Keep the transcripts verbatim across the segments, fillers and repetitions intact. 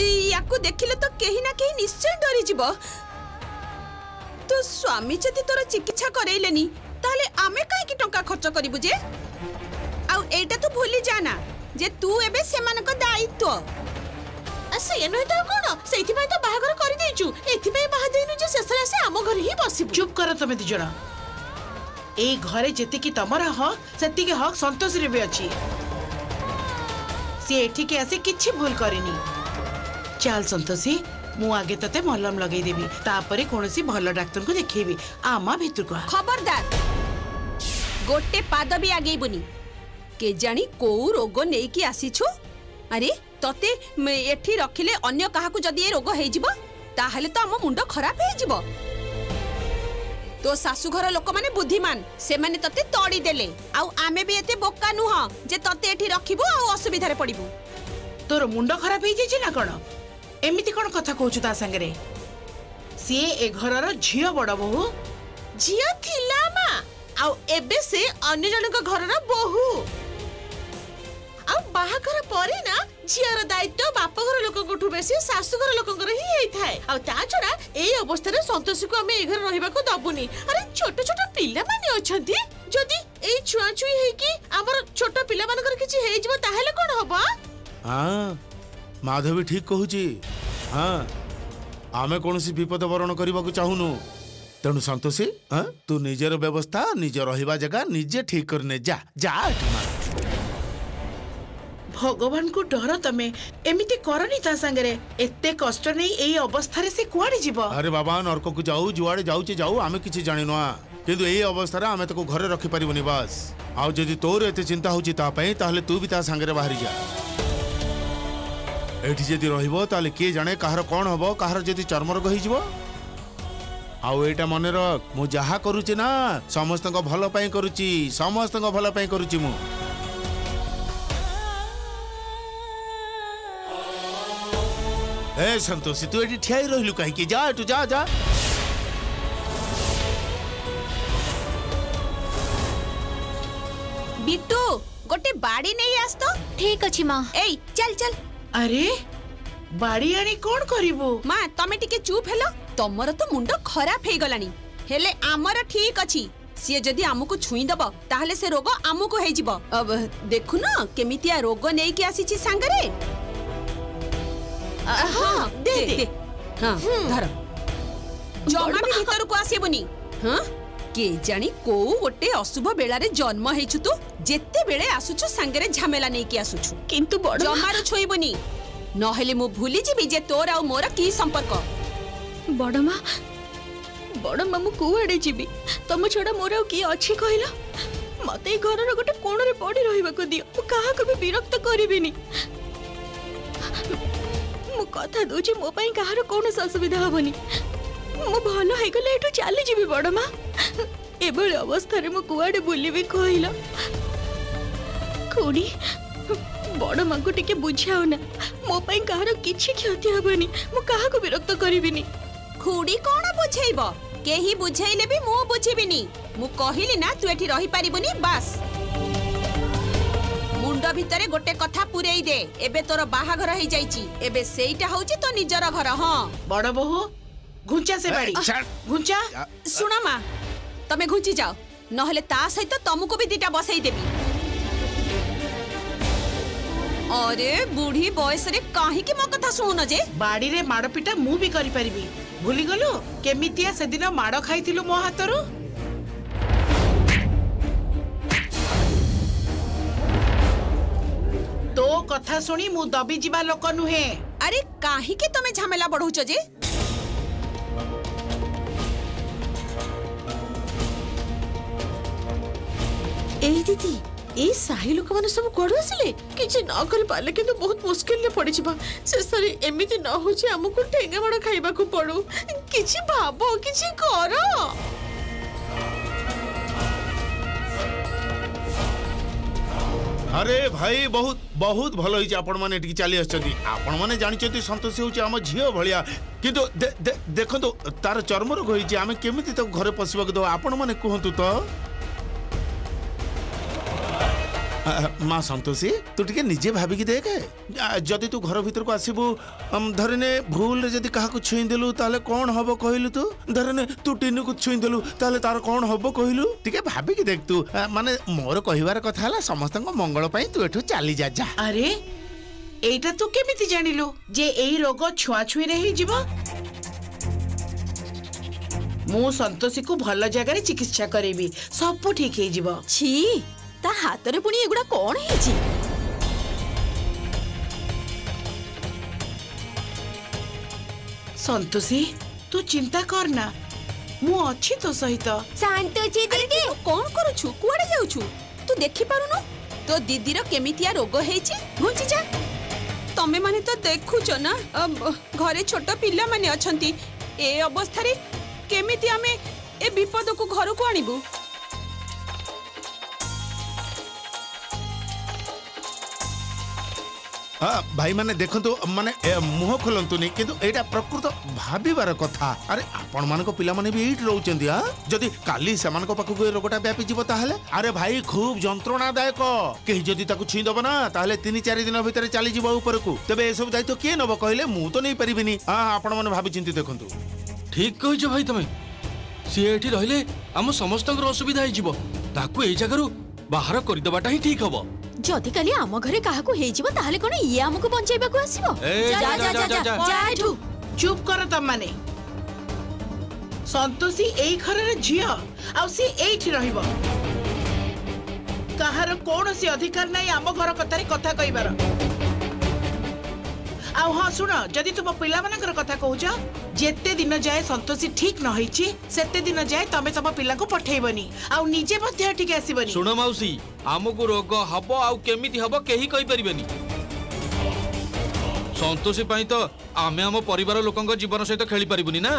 याकु देखिले तो कहीं ना कहीं निश्चय डरी जीव। तो स्वामी जदि तोर चिकित्सा करैलेनी ताले आमे काहे कि टंका खर्च करिबु जे? आउ एटा तो भूली जाना जे तू एबे सेमान को दायित्व। असे एनो हेता कोन सेति पय तो बाहागर करि देइचु, एति पय बाहा देइनु जे सेसरा से आमो घर ही बसिबु। चुप कर तमे दिजणा, ए घरे जेति कि तमरा हक सेति के हक संतोष रे बे अछि। से एठी के असे किछि भूल करिनी। चल संतोषी, मु आगे तते मलम लगै देबी, तापरे कोनोसी भलो डाक्टर को देखैबी। आमा भितर को खबरदार गोटे पाद भी आगेबुनी। के जानी को रोग नेई कि आसी छु? अरे तते एठी रखिले अन्य काहाकू जदि ए रोग हे जिवो ताहले तो हम मुंड खराब हे जिवो। तो सासु घर लोक माने बुद्धिमान, से माने तते तोड़ी देले। आउ आमे भी एते बोका नु ह जे तते एठी रखिबो आउ असुविधा रे पड़िबो। तोर मुंड खराब हे जेछि ना कोन? एमिति कोन कथा कहूछु ता संगे रे? से ए घरर झियो बड बहु झियो थिला मा, आउ एबे से अन्य जनक घरर बहु। बाहाकर परे ना झियर दायित्व बाप घर लोक बेसी सासुघर लोकर ही होता है। ता छड़ा यही अवस्था संतोषी को आम ए घर रहा दबुनी। अरे छोट छोट पिला माने अछंती, जदि ए छुआ छुई हेकी हमर छोट पिला मानकर किछि हे जबो ताहले कोन हबो? हां माधवी ठीक कहूची। हां आमे कोनोसी विपद वरण करबा को चाहुनु, तनु संतोषी हां तू निजर व्यवस्था निज रहिबा जगह निजे ठीक करने जा जा। भगवान को डर तमे एमिते करनी ता संगरे, एते कष्ट नै एई अवस्था रे से कुआडे जीवो। अरे बाबा नरक को जाऊ जुआडे जाऊ चे जाऊ आमे किछि जानि नआ, किंतु एई अवस्था रे आमे तको घरे रखि परिबोनी बस। आउ जदि तोर एते चिंता होची ता पई ताहले तू भी ता संगरे बाहरी जा। एठी जदि रहिबो ताले के जाने काहर कोन हबो, काहर जदि चर्म रोग होई जीवो। आउ एटा मने रख, मु जहा करूची ना समस्त को भलो पई करूची, समस्त को भलो पई करूची मु। ए संतोषी तू एटी ठियाई रहिलु काहे कि? जा तू जा जा। बिट्टू गोटे बाड़ी नहीं आस तो? ठीक अछि मां। ए चल चल। अरे बाड़ी आनी कोन करिवो? मां तमे टिके चुप हेलो, तमर तो मुंडो खराब हे गलानी। हेले आमर ठीक अछि, से जदी हमकु छुई दबो ताहले से रोग हमकु हे जिवो। अब देखु ना केमितिया रोग नै कि आसी छी संगरे। हाँ, दे दे, दे। हाँ, धर। जमा भी भीतर को आसे बनी। हाँ, के जानी को गोटे अशुभ बेला रे जन्म हेछु तू, जेते बेले आसुछु संगरे झमेला नै कि आसुछु। किंतु बड जमार छोई बनी, न हेले मु भूली जेबी जे तोर आ मोर की संपर्क। बडमा बडमा मु कोआडे जेबी, तम छोडा मोर आ की अछि कहिला? मते घर रे गोटे कोण रे पड़ी रहिबा को दियो, मु काहा को भी विरक्त करिबिनी। मु कथा दोची मो पई कहार कोनो असुविधा होबनी, मु भलो हे गले एठो चली जीवी। बडमा एबोल अवस्था रे मु कुआडे बुलिबे कहिलो? कोडी बडमा को टिके बुझाओ ना, मो पई कहार किछि क्षति होबनी, मु काहा को विरक्त करिबिनी। खुडी कोन बुझाइबो? केही बुझाइले भी मु बुझिबिनी। मु कहिली ना तू एठी रही पारिबुनी, बस मुंडो भितरे गोटे कथा पुरई दे। एबे तोर बाहा घर हे जाईची, एबे सेईटा होची तो निजरा घर। हां बड बहु घुंचा से बाड़ी घुंचा। सुना मा तमे घुंची जाओ, न हेले ता सहित तमको भी दिटा बसई देबी। अरे बूढ़ी बॉयस रे काहे की मो कथा सुन जे? बाड़ी रे माड़ पिटा मु भी करि परबी, भूली गलो केमितिया से दिन माड़ खाइथिलु मो हातरो? तो कथा सुनी मु दबी जीवा लोक नुहे। अरे काहे के तमे झमेला बढ़ौछ जे? ए दीदी ए साही लोक माने सब कोड़ आसले किछ न कर पाले, किंतु बहुत मुश्किल ले पड़ी जीवा। से सारी एमिति न होचे हमकु ठेंगा बड़ खाइबा को पड़ो। किछ भाबो किछ करो। अरे भाई बहुत बहुत भल होई आपण माने एठी चली आछथि। आपण माने जानि छथि संतोषी होछि हम झियो भलिया, किंतु दे, दे, देखो तो तार चर्म रोग होई जे आमे केमिति त घरे पसिबा के दो? आपण माने कहंतु तो माँ सतोषी तू टे निजे भाविकी देखे जदि तू घर भर को आसबू धरने भूल रे क्या छुईदेलु ताले कौन हम कहलु तू धरने तू टीनू को छुईदेलु ताले तार कौन हम कहलु टे भाविकी देख तू माने मोर कहबार कथा है समस्त मंगल पाई तू एठू चली जा जा। अरे एटा तू केमिति जानिलु जे एई रोग छुआ छुई रे ही जीवो मु संतोषी को भल जगार चिकित्सा करेबी सब ठीक है जीवो। छी ता हाथ रे पुणी एगुड़ा कौन है जी? संतोषी तू चिंता करना मु अच्छी तो सहित। संतोषी दीदी तो कौन करूछु कुआडे जाउछु तू देखि पारुनु तो दीदी रो केमितिया रोग हेछि घुंची जा तमे माने तो देखु छ ना घरे छोट पिल्ला माने अछंती ए अवस्था रे केमिति हमें ए विपद को घर को आनिबू। हाँ भाई मैंने देखो तो माने मुह खोलतुनि किंतु एटा प्रकृत भावार कथा। अरे आपण मान पिला माने भी एट रोचंती हां जदि काली समान को पाखु रोगटा व्यापी जीव ताहले अरे भाई खूब जंत्रणादायक के जदि ताकु छी दबो ना ताहले तीन चार दिन भीतर चली जीवो ऊपर को तबे ए सब दायित्व के नब कहले मु तो नहीं परिबिनी। हां आपण माने भाबी चिंती देखंतु ठीक कहिजो भाई तमे से एठी रहले हम समस्त असुविधा हे जीवो ताकु ए जगरु बाहर करि दबाटा ही ठीक हबो जदि काली आम घरे क्या ताहले कोने ये आमको बंचाइबा को आसीबो। जा जा जा जा, जा, जा, जा, जा चुप कर तम माने संतोषी एई घरर झियो आ सी एठी रहिबो कहार कोनोसी अधिकार नै आम घर कथारे कथा कहिबार। आ हां सुनो जदि तुम पिला मानकर कथा कहूछ जेते दिन जाय संतोषी ठीक न होईची सेते दिन जाय तमे तब पिला को पठेइबनी आ निजे मध्य ठीक आसीबनी। सुनो मौसी आमको रोग हब आउ केमिति हब केही कहि परिबेनी संतोषी पई तो आमे हम परिवार लोकंग जीवन सहित खेली परिबुनी ना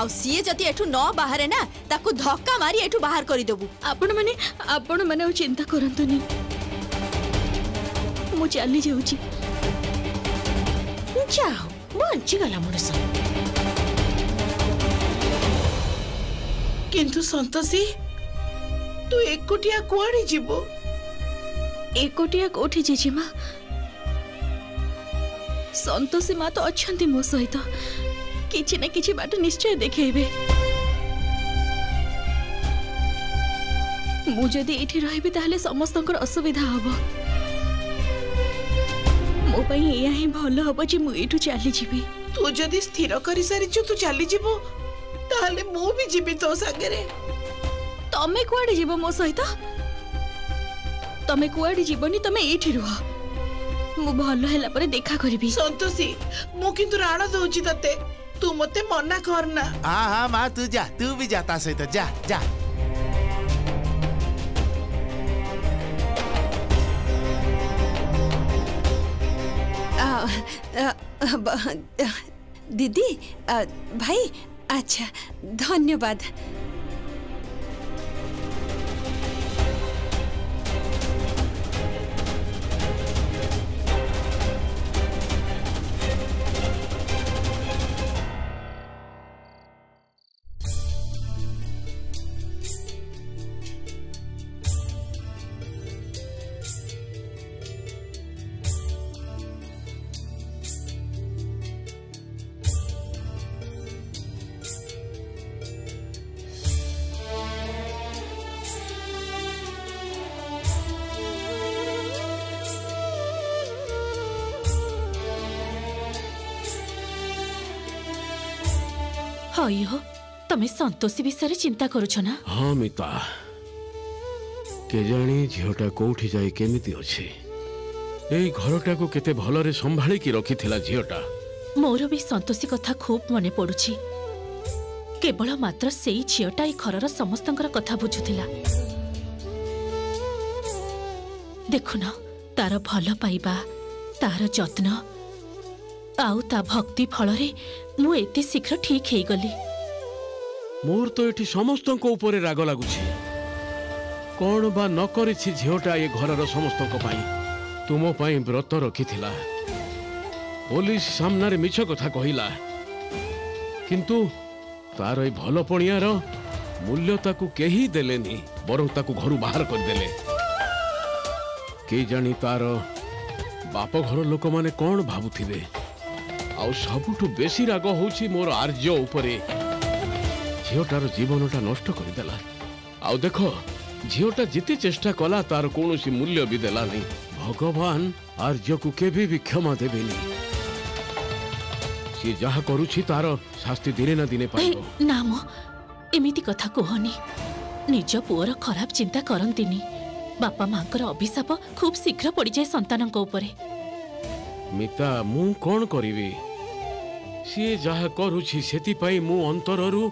आउ सीए जति एठु न बाहरे ना ताकू धक्का मारी एठु बाहर करि देबू। आपण माने आपण माने चिंता करंतनी मु चली जाउची जाओ बंची गला मनुष्य किंतु संतोषी तू एकोटिया कुआड़ी जीवो एकोटिया कोठी जीजी मां संतोषी मां तो अच्छंती मो सहित किछि ना किछि बाट निश्चय देखेबे मु जदि एठी रहबे ताहले समस्तकर असुविधा हबो मो पई एया ही भलो हबो जे मु एठु चली जिबी। तू जदि स्थिर करि सारि छु तू चली जिबो ताहले मो भी जिबी तो संगरे तमे कुआडे जीव मो सहित तमे कुआडे जीवनी तमे एठी रुह मु भलो हैला परे देखा करबी। संतोषी मु किंतु राणा दोउची तते तू मते मना करना। आ हा मां तू जा तू भी जाता सहित जा जा आ, आ, आ, दीदी आ, भाई अच्छा धन्यवाद। अयो तमे संतोषी विषय चिंता करुछ ना? हाँ मिता के जानी झीटा कोठी जाए केमिति अछि एई घरटा को केते भलरे संभाळी की रखिथिला झीटा मोर भी संतोषी कथा खूब मने पडुछि केवल मात्र सेई झीटा ए घरर समस्तंकर कथा बुझुथिला देखुना तार भल पाइबा तार जत्न आउ ता भक्ति फल रे मु एते शीघ्र ठीक हे गली। मोर तो एठी समस्त को ऊपर राग लागु छी कोन बा न करी छी झियोटा ये घर रो समस्त को पाई तुमो पाई व्रत रखी थिला पुलिस सामना रे मिछ कथा कहिला किंतु तार ए भलो पणिया रो मूल्य ताकू केही देलेनी। बरं ताकू घर बाहर करदेले। के जानी तार बाप घर लोक माने कौन भावुथिबे। आ सबुठु बेसी राग होउछि मोर आर्य उपरे। झीओटार जीवनटा नष्ट करदेला। आ देख झीओटा जिते चेष्टा कला तार कोनोसी मूल्य भी देला नहीं। भगवान आर्य को केबे भी क्षमा देबेनी। ये जहा करुछि तार शास्ति दिने ना दिने पाइबो। ना मो एमिति कथा कहनी। निज पुअर खराब चिंता करंतिनी। बापा मांकर अभिशाप खूब शीघ्र पड़ जाए संतानक ऊपर। मिता मु कौन करिवि। सी जहा करुछि सेति पाई मु अंतररु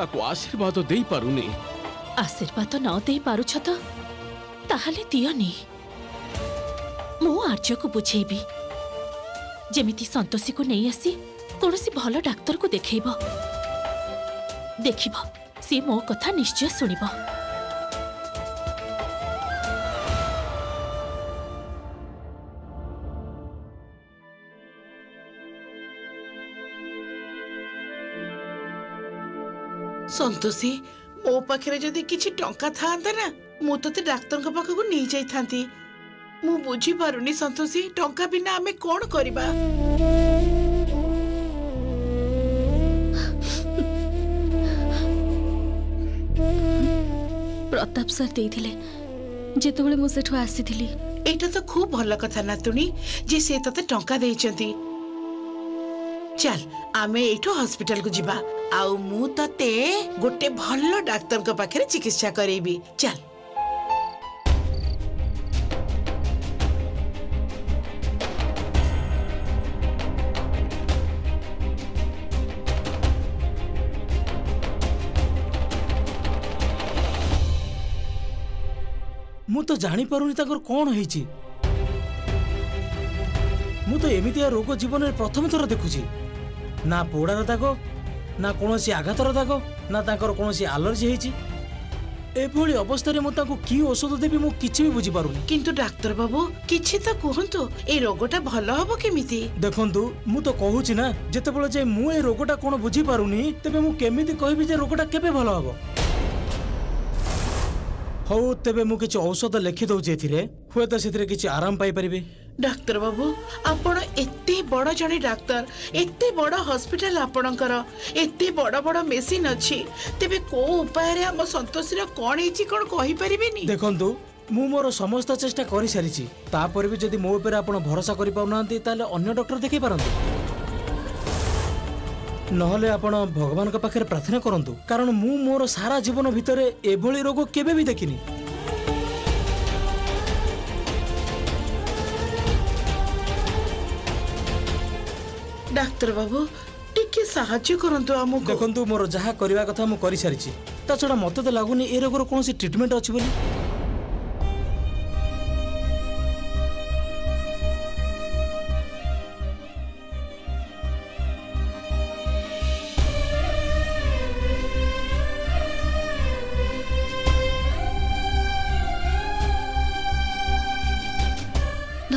ताको आशीर्वाद देई पारुनी। आशीर्वाद न देई पारुछ त ताहले दियनी। मु आर्य को बुझेबी। जेमिति संतोषी को नहीं आसी कौन सी भल डाक्तर को देखब। देखब सी मो कथा निश्चय सुनिब। संतोषी मो पाखे जदि किछि टंका थांता ना मु तते डाक्तर को पाखा को नहीं जाई थांती। मु बुझी पारुनी संतोषी टंका बिना आमे कौन करिबा। प्रताप सर देथिले जेतबेले मु सेठो आसीथिली। एटा तो खूब भल कथा नातुनी जे से तते टंका देइचंती। चल आमे एठो हॉस्पिटल को जिबा। आउ मु तते गोटे भल डाक्टर के पाखरे चिकित्सा करेबी। चल तो जानी पारुनी ताकर कौन होईची। मु तो एमितिया रोग जीवन में प्रथम थर देखुची। ना पोड़ार दाग ना कोनोसी आघातर दाग ना ताकर कोनोसी एलर्जी होईची। एभली अवस्था मु ताको की औषध देबी मु किछि भी बुझी पारुनी। किंतु डाक्टर बाबू किछि त कहंतु ए रोगटा भलो हबो केमिति। देखंतु मु तो कहूची ना जेतेबेले जे मु ए रोगटा कोन बुझी पारुनी तबे मु केमिति कहबी जे रोगटा केबे भलो हबो। हौ तेबे मु किछ औषध लिखि दउ जेथिरे हुए त सेथिरे किछ आराम पाई परिबे। डाक्टर बाबू आपण एत्ते बड़ जने डाक्टर एत्ते बड़ हॉस्पिटल आपणकर एत्ते बड़ बड़ मेसिन अछि तेबे को उपाय रे हम संतोषी रे कोन हिची कोन कहि परिबे नी। देखंतु मु मोर समस्त चेष्टा करि सारिछि तापर भी जदि मो ऊपर आपण भरोसा करि पाउनांती ताले अन्य डॉक्टर देखि पारंतु। नहले आपण भगवान का पाखे प्रार्थना करंतु कारण मु मोर सारा जीवन भीतर एभली रोग केबे भी देखिनी। डाक्टर बाबू टिके सहायता करंतु हमु। देखंतु मोर जहा करबा कथा मु करि सारिछि ता छडा मते त लागुनी ए रोग रो कोनोसी ट्रीटमेंट अछि बोली।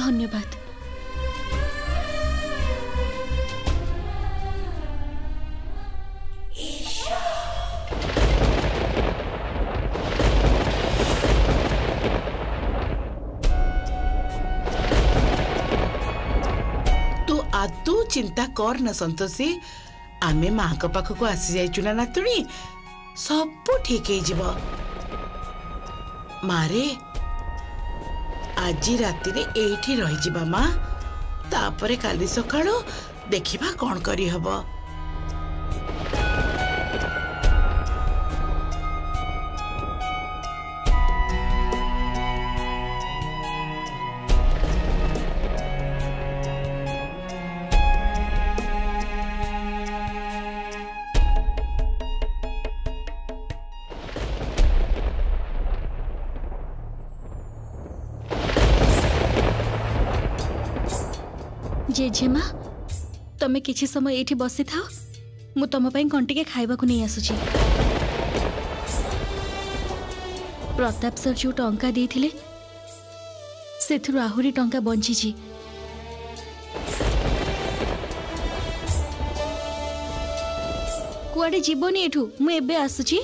धन्यवाद। तू आदौ चिंता कर ना संतोषी। आमे माँ का पाख को आसी जाइचु ना नातुणी सब ठीक है जीव। मारे आज राति रे एठी रही जीवा मा तापरे काली सकाळो देखिबा कोन करी हबो। जेजेमा तमे किछि समय एठी बसी थाओ मु तम पई कंटिके खाइबा को नै आसुची। प्रताप सर जो टंका देथिले सेथुरु आहुरी टंका बंचीची। कुआडे जीवनी एठू मु एबे आसुची।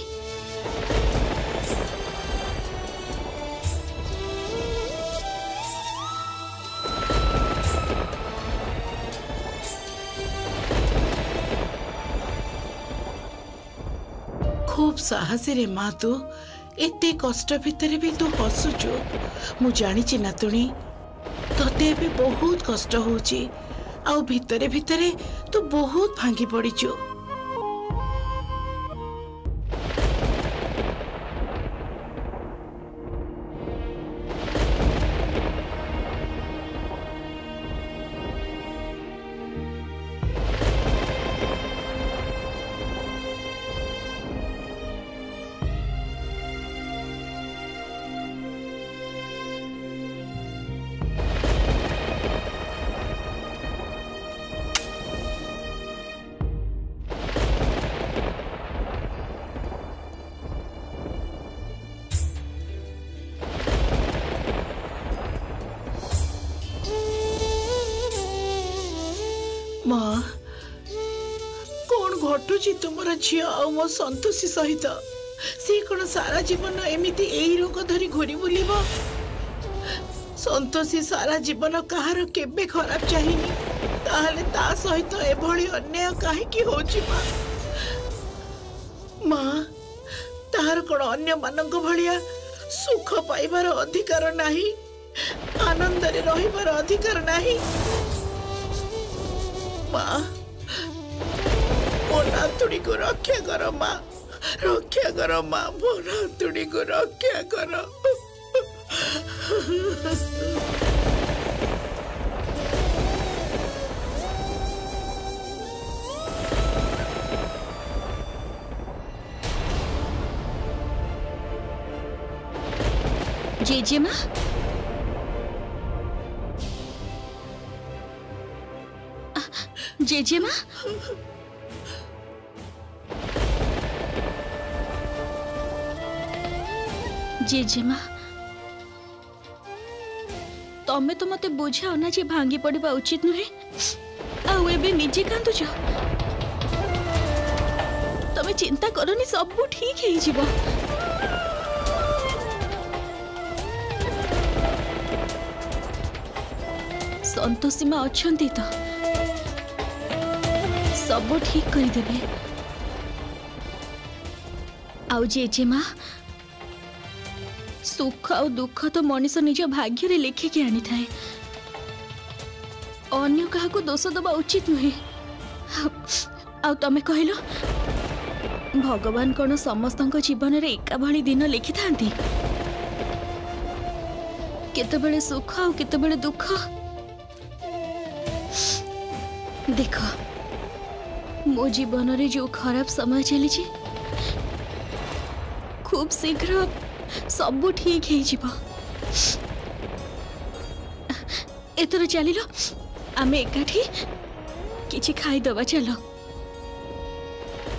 खूब साहस रे माँ तू एत कष्ट भितर भी तू हसुचु मु जानी नातुणी तोते भी बहुत कष्ट होची आउ भितरे भितरे तू बहुत भांगी पड़ीचु। माँ कौन घटुच तुमर झी आ मो संतोषी सहित सी कौन सारा जीवन एमती यही रोग धरी घूरी बुल संतोषी सारा जीवन कहार केबे खराब चाहिए ताहले ता सहित एभली अन्याय कहीं होची माँ माँ ताहर कौन अन्य मानक भलिया सुख पाइबार अधिकार नाही आनंद रे रहिबार अधिकार नाही। माँ नातुड़ी को रक्षा करो माँ रक्षा करो माँ मो नातुड़ी को रक्षा करो। जीजे माँ जेजे माँ जेजे माँ तमें तो मत बुझाओ ना जे भांगी पड़ा उचित नुहे आबे निजे कांदु तमें चिंता करनी सब ठीक हो संतोषी माँ अच्छा तो सब ठीक करदेवे आउ जेजे माँ सुख आ दुख तो मनीष निज भाग्य लिखिकी आनी थाए अन्य कहा को दोष दबा उचित नुहे। आउ तमे कहल भगवान कौन समस्त जीवन रे एका भली दिन लिखि थांती केतबेले सुख आ केतबेले दुख देख मो जीवन रे जो खराब समय चली खूब शीघ्र सब ठीक हो एथर चल आम एकाठी किसी खाईदवा चल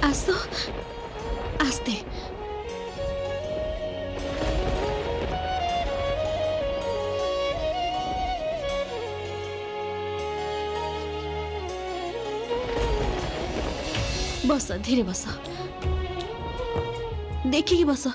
आस आस्ते बस धीरे बस देखिए बस।